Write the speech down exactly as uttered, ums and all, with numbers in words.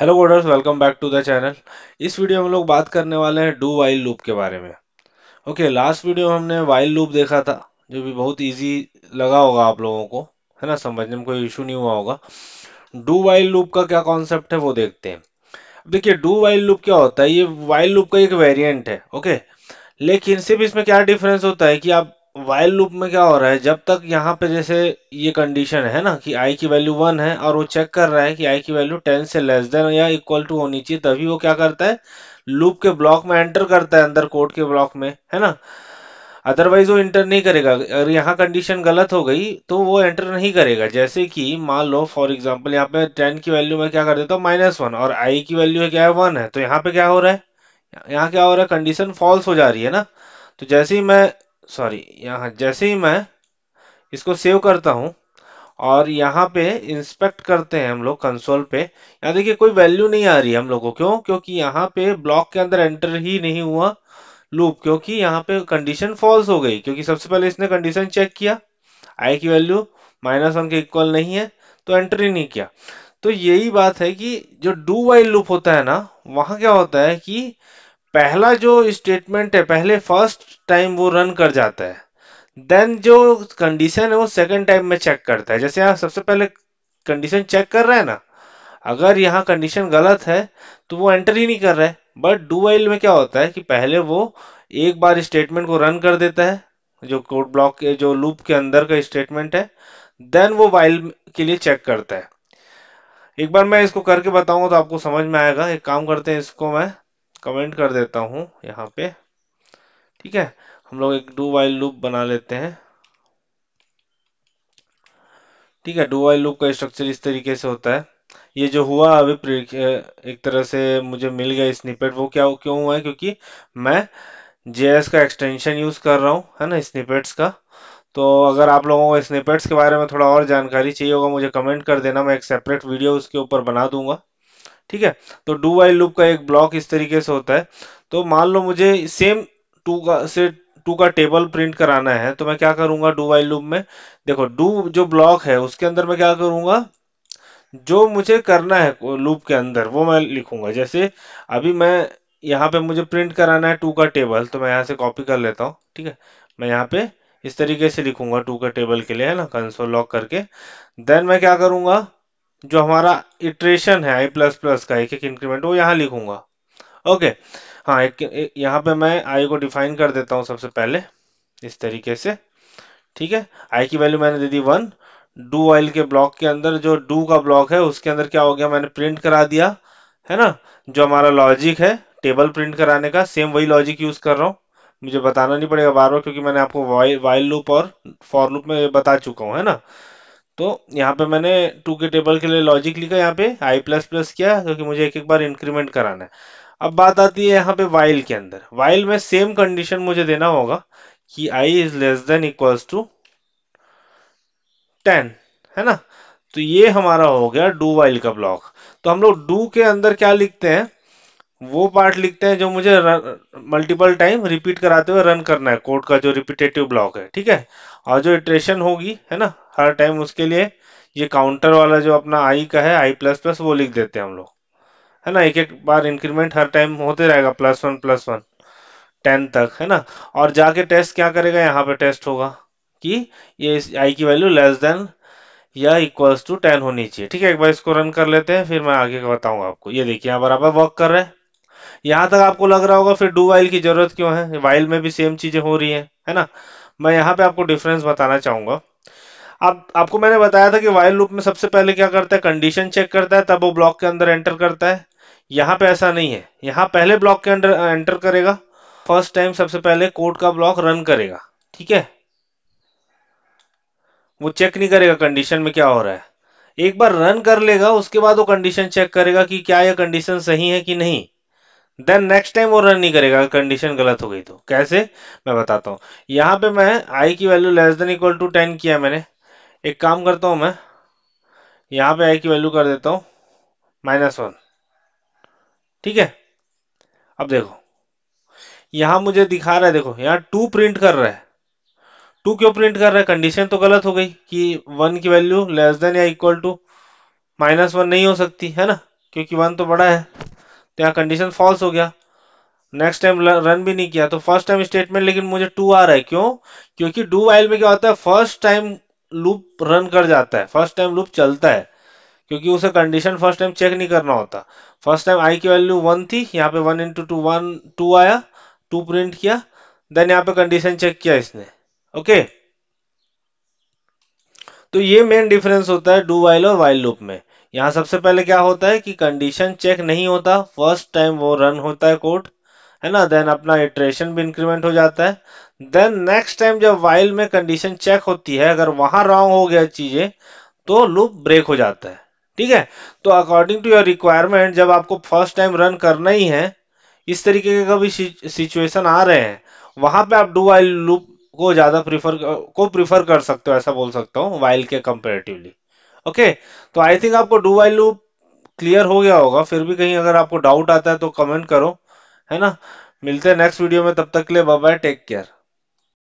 Hello coders, welcome back to the channel. इस video में हम लोग बात करने वाले हैं डू वाइल लूप के बारे में। ओके, लास्ट वीडियो में हमने वाइल लूप देखा था, जो भी बहुत इजी लगा होगा आप लोगों को, है ना, समझने में कोई इशू नहीं हुआ होगा। डू वाइल लूप का क्या कॉन्सेप्ट है वो देखते हैं। देखिए, डू वाइल लूप क्या होता है, ये वाइल लूप का एक वेरियंट है। ओके, लेकिन सिर्फ इसमें क्या डिफरेंस होता है कि आप वाइल लूप में क्या हो रहा है, जब तक यहाँ पे जैसे ये कंडीशन है ना कि आई की वैल्यू वन है और वो चेक कर रहा है कि आई की वैल्यू टेन से लेस देन या इक्वल टू होनी चाहिए, तभी वो क्या करता है, लूप के ब्लॉक में एंटर करता है, अंदर कोड के ब्लॉक में, है ना। अदरवाइज वो एंटर नहीं करेगा। अगर यहाँ कंडीशन गलत हो गई तो वो एंटर नहीं करेगा। जैसे कि मान लो फॉर एग्जाम्पल यहाँ पे टेन की वैल्यू में क्या कर देता हूँ माइनस वन और आई की वैल्यू है क्या है वन है, तो यहाँ पे क्या हो रहा है, यहाँ क्या हो रहा है, कंडीशन फॉल्स हो जा रही है ना। तो जैसे ही मैं सॉरी यहाँ जैसे ही मैं इसको सेव करता हूँ और यहाँ पे इंस्पेक्ट करते हैं हम लोग कंसोल पे, यहाँ देखिए कोई वैल्यू नहीं आ रही है हम लोगों को। क्यों? क्योंकि यहाँ पे ब्लॉक के अंदर एंटर ही नहीं हुआ लूप, क्योंकि यहाँ पे कंडीशन फॉल्स हो गई, क्योंकि सबसे पहले इसने कंडीशन चेक किया, आई की वैल्यू माइनस वन के इक्वल नहीं है तो एंटर ही नहीं किया। तो यही बात है कि जो डू वाइल लूप होता है ना, वहाँ क्या होता है कि पहला जो स्टेटमेंट है पहले फर्स्ट टाइम वो रन कर जाता है, देन जो कंडीशन है वो सेकंड टाइम में चेक करता है। जैसे यहाँ सबसे पहले कंडीशन चेक कर रहा है ना, अगर यहाँ कंडीशन गलत है तो वो एंटर ही नहीं कर रहा है। बट डू वाइल में क्या होता है कि पहले वो एक बार स्टेटमेंट को रन कर देता है, जो कोड ब्लॉक के जो लूप के अंदर का स्टेटमेंट है, देन वो वाइल के लिए चेक करता है। एक बार मैं इसको करके बताऊंगा तो आपको समझ में आएगा। एक काम करते हैं, इसको मैं कमेंट कर देता हूँ यहाँ पे, ठीक है। हम लोग एक डू वाइल लूप बना लेते हैं, ठीक है। डू वाइल लूप का स्ट्रक्चर इस तरीके से होता है। ये जो हुआ अभी एक तरह से मुझे मिल गया स्निपेट, वो क्या क्यों हुआ है, क्योंकि मैं जेएस का एक्सटेंशन यूज कर रहा हूँ, है ना, स्निपेट्स का। तो अगर आप लोगों को स्निपेट्स के बारे में थोड़ा और जानकारी चाहिए होगा, मुझे कमेंट कर देना, मैं एक सेपरेट वीडियो उसके ऊपर बना दूंगा, ठीक है। तो डू वाइल लूप का एक ब्लॉक इस तरीके से होता है। तो मान लो मुझे सेम टू का से टू का टेबल प्रिंट कराना है, तो मैं क्या करूंगा डू वाइल लूप में, देखो डू जो ब्लॉक है उसके अंदर मैं क्या करूंगा, जो मुझे करना है लूप के अंदर वो मैं लिखूंगा। जैसे अभी मैं यहाँ पे मुझे प्रिंट कराना है टू का टेबल, तो मैं यहाँ से कॉपी कर लेता हूँ, ठीक है। मैं यहाँ पे इस तरीके से लिखूंगा टू का टेबल के लिए, है ना, कंसोल लॉग करके। देन मैं क्या करूंगा, जो हमारा इटरेशन है आई प्लस प्लस का एक एक इंक्रीमेंट, वो यहाँ लिखूंगा। ओके, हाँ, एक, एक यहाँ पे मैं आई को डिफाइन कर देता हूँ सबसे पहले इस तरीके से, ठीक है। आई की वैल्यू मैंने दे दी वन। डू वाइल के ब्लॉक के अंदर जो डू का ब्लॉक है उसके अंदर क्या हो गया, मैंने प्रिंट करा दिया, है ना। जो हमारा लॉजिक है टेबल प्रिंट कराने का, सेम वही लॉजिक यूज कर रहा हूँ, मुझे बताना नहीं पड़ेगा बार बार, क्योंकि मैंने आपको वाइल वाइल लूप और फॉर लूप में बता चुका हूँ, है ना। तो यहाँ पे मैंने टू के टेबल के लिए लॉजिक लिखा, यहाँ पे आई प्लस प्लस किया, क्योंकि मुझे एक एक बार इंक्रीमेंट कराना है। अब बात आती है यहाँ पे वाइल के अंदर, वाइल में सेम कंडीशन मुझे देना होगा कि I is less than equals to ten, है ना। तो ये हमारा हो गया डू वाइल का ब्लॉक। तो हम लोग डू के अंदर क्या लिखते हैं, वो पार्ट लिखते हैं जो मुझे मल्टीपल टाइम रिपीट कराते हुए रन करना है, कोड का जो रिपीटेटिव ब्लॉक है, ठीक है। और जो इटरेशन होगी, है ना, हर टाइम उसके लिए ये काउंटर वाला जो अपना आई का है आई प्लस प्लस, वो लिख देते हैं हम लोग, है ना। एक एक बार इंक्रीमेंट हर टाइम होते रहेगा, plus one plus one ten तक, है ना। और जाके टेस्ट क्या करेगा, यहाँ पे टेस्ट होगा कि ये आई की वैल्यू लेस देन या इक्वल्स टू टेन होनी चाहिए, ठीक है। एक बार इसको रन कर लेते हैं, फिर मैं आगे बताऊंगा आपको। ये देखिए यहाँ बराबर वर्क कर रहे हैं, यहाँ तक आपको लग रहा होगा फिर डू वाइल की जरूरत क्यों है, वाइल में भी सेम चीजें हो रही हैं, है ना। मैं यहाँ पे आपको डिफरेंस बताना चाहूंगा। आप, आपको मैंने बताया था कि वाइल लूप में सबसे पहले क्या करता है, कंडीशन चेक करता है, तब वो ब्लॉक के अंदर एंटर करता है। यहाँ पे ऐसा नहीं है, यहाँ पहले ब्लॉक के अंदर एंटर करेगा, फर्स्ट टाइम सबसे पहले कोड का ब्लॉक रन करेगा, ठीक है। वो चेक नहीं करेगा कंडीशन में क्या हो रहा है, एक बार रन कर लेगा, उसके बाद वो कंडीशन चेक करेगा कि क्या यह कंडीशन सही है कि नहीं। देन नेक्स्ट टाइम वो रन नहीं करेगा कंडीशन गलत हो गई तो। कैसे, मैं बताता हूँ। यहाँ पे मैं आई की value less than equal to ten किया मैंने, एक काम करता हूँ मैं यहाँ पे आई की वैल्यू कर देता हूँ माइनस वन, ठीक है। अब देखो यहाँ मुझे दिखा रहा है, देखो यहाँ टू प्रिंट कर रहा है। टू क्यों प्रिंट कर रहा है, कंडीशन तो गलत हो गई कि वन की वैल्यू लेस देन या इक्वल टू माइनस वन नहीं हो सकती, है ना। क्योंकि वन तो बड़ा है, तो यहाँ कंडीशन फॉल्स हो गया। नेक्स्ट टाइम रन भी नहीं किया, तो फर्स्ट टाइम स्टेटमेंट लेकिन मुझे टू आ रहा है, क्यों? क्योंकि डू वाइल में क्या होता है, फर्स्ट टाइम लूप रन कर जाता है, फर्स्ट टाइम लूप चलता है, क्योंकि उसे कंडीशन फर्स्ट टाइम चेक नहीं करना होता। फर्स्ट टाइम आई की वैल्यू वन थी, यहाँ पे one into two one two आया, टू प्रिंट किया, देन यहाँ पे कंडीशन चेक किया इसने। Okay okay? तो ये मेन डिफरेंस होता है डू वाइल और वाइल लूप में। यहाँ सबसे पहले क्या होता है कि कंडीशन चेक नहीं होता, फर्स्ट टाइम वो रन होता है कोड, है ना, देन अपना इटरेशन भी इंक्रीमेंट हो जाता है। देन नेक्स्ट टाइम जब वाइल में कंडीशन चेक होती है, अगर वहां रॉन्ग हो गया चीजें, तो लूप ब्रेक हो जाता है। ठीक है, तो अकॉर्डिंग टू योर रिक्वायरमेंट, जब आपको फर्स्ट टाइम रन करना ही है, इस तरीके के कभी सिचुएशन आ रहे हैं, वहां पे आप डू वाइल लूप को ज्यादा प्रीफर को प्रीफर कर सकते हो, ऐसा बोल सकता हूँ, वाइल के कंपेरेटिवली। Okay okay? तो आई थिंक आपको डू वाइल लूप क्लियर हो गया होगा। फिर भी कहीं अगर आपको डाउट आता है तो कमेंट करो, है ना। मिलते हैं नेक्स्ट वीडियो में, तब तक के लिए बाय बाय, टेक केयर।